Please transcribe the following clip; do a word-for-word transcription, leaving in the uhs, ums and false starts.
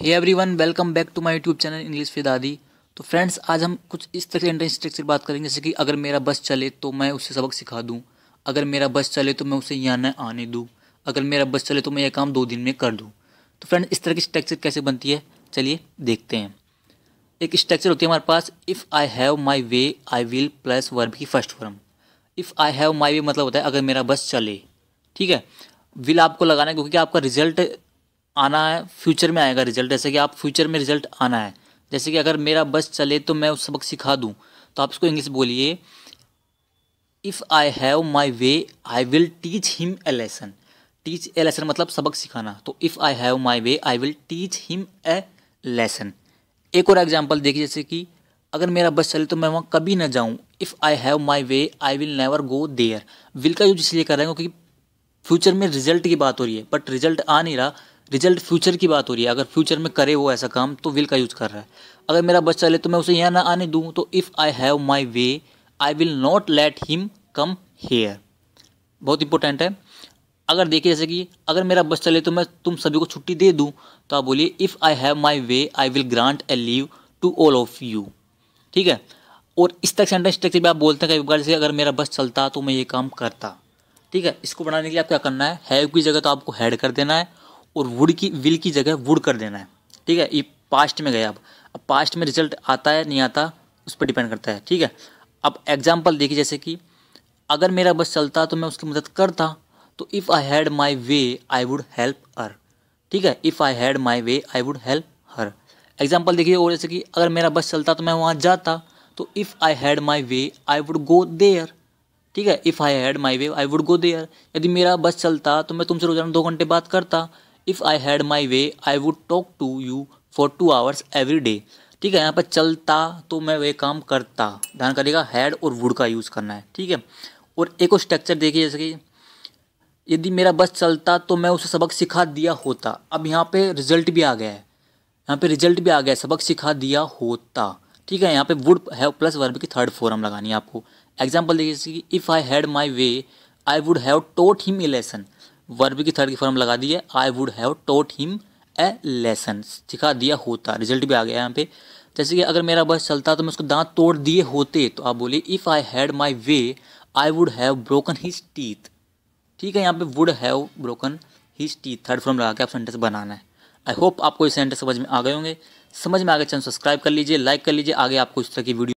Hey everyone, welcome back to my YouTube channel English with आदि। तो friends, आज हम कुछ इस तरह के सेंटेंस स्ट्रक्चर बात करेंगे, जैसे कि अगर मेरा बस चले तो मैं उसे सबक सिखा दूं, अगर मेरा बस चले तो मैं उसे यहाँ न आने दूं, अगर मेरा बस चले तो मैं यह काम दो दिन में कर दूं। तो फ्रेंड्स, इस तरह की स्ट्रक्चर कैसे बनती है, चलिए देखते हैं। एक स्ट्रक्चर होती है हमारे पास, if I have my way I will plus verb की first form. If I have my way मतलब होता है अगर मेरा बस चले, ठीक है। विल आपको लगाना है क्योंकि आपका रिजल्ट आना है, फ्यूचर में आएगा रिजल्ट, जैसे कि आप फ्यूचर में रिजल्ट आना है, जैसे कि अगर मेरा बस चले तो मैं उस सबक सिखा दूं। तो आप इसको इंग्लिश बोलिए, if I have my way I will teach him a lesson. Teach a lesson मतलब सबक सिखाना, तो if I have my way I will teach him a lesson. एक और एग्जाम्पल देखिए, जैसे कि अगर मेरा बस चले तो मैं वहाँ कभी ना जाऊँ, if I have my way I will never go there. Will का यूज इसलिए कर रहे हैं क्योंकि फ्यूचर में रिजल्ट की बात हो रही है, बट रिजल्ट आ नहीं रहा, रिजल्ट फ्यूचर की बात हो रही है। अगर फ्यूचर में करे वो ऐसा काम तो विल का यूज़ कर रहा है। अगर मेरा बस चले तो मैं उसे यहाँ ना आने दूँ, तो if I have my way I will not let him come here, बहुत इंपॉर्टेंट है। अगर देखिए जैसे कि अगर मेरा बस चले तो मैं तुम सभी को छुट्टी दे दूँ, तो आप बोलिए if I have my way I will grant a leave to all of you, ठीक है। और इस तरह सेंटेंस स्ट्रक्चर भी आप बोलते हैं कई बार, जैसे अगर मेरा बस चलता तो मैं ये काम करता, ठीक है। इसको बनाने के लिए आप क्या करना है, हैव की जगह तो आपको हैड कर देना है और वुड की विल की जगह वुड कर देना है, ठीक है। ये पास्ट में गए आप, अब पास्ट में रिजल्ट आता है नहीं आता उस पर डिपेंड करता है, ठीक है। अब एग्जांपल देखिए, जैसे कि अगर मेरा बस चलता तो मैं उसकी मदद करता, तो if I had my way I would help her, ठीक है। If I had my way I would help her. Example देखिए, और जैसे कि अगर मेरा बस चलता तो मैं वहाँ जाता, तो if I had my way I would go there, ठीक है। If I had my way I would go there. यदि मेरा बस चलता तो मैं तुमसे रोजाना दो घंटे बात करता, if I had my way I would talk to you for two hours every day, ठीक है। यहाँ पर चलता तो मैं वे काम करता, ध्यान करिएगा हैड और वुड का यूज़ करना है, ठीक है। और एक और स्ट्रक्चर देखिए, जैसे कि यदि मेरा बस चलता तो मैं उसे सबक सिखा दिया होता। अब यहाँ पे रिजल्ट भी आ गया है, यहाँ पे रिजल्ट भी आ गया है, सबक सिखा दिया होता, ठीक है। यहाँ पे वुड हैव प्लस वर्ब की थर्ड फॉर्म लगानी है आपको। एग्जाम्पल देखिए, जैसे कि if I had my way I would have taught him a lesson. Verb की थर्ड की फॉर्म लगा दी है, I would have taught him a lesson, सिखा दिया होता, रिजल्ट भी आ गया यहाँ पे। जैसे कि अगर मेरा बस चलता तो मैं उसको दांत तोड़ दिए होते, तो आप बोलिए if I had my way I would have broken his teeth, ठीक है। यहाँ पे would have broken his teeth third form लगा के आप सेंटेंस बनाना है। आई होप आपको ये सेंटेंस समझ में आ गए होंगे। समझ में आ गए चैनल सब्सक्राइब कर लीजिए, लाइक कर लीजिए, आगे आपको इस तरह की वीडियो